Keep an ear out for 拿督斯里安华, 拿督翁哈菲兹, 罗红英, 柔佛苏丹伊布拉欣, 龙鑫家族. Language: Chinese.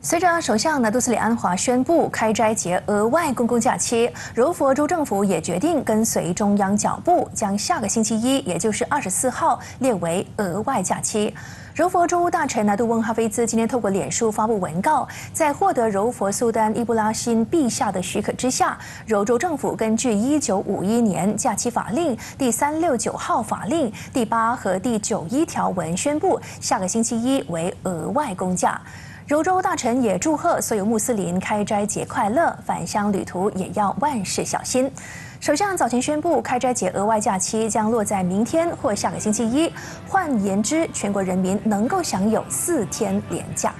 随着首相拿督斯里安华宣布开斋节额外公共假期，柔佛州政府也决定跟随中央脚步，将下个星期一，也就是24号列为额外假期。柔佛州务大臣拿督翁哈菲兹今天透过脸书发布文告，在获得柔佛苏丹伊布拉欣陛下的许可之下，柔州政府根据1951年假期法令第369号法令第8和第91条文宣布，下个星期一为额外公假。 柔州大臣也祝贺所有穆斯林开斋节快乐，返乡旅途也要万事小心。首相早前宣布，开斋节额外假期将落在明天或下个星期一，换言之，全国人民能够享有4天连假。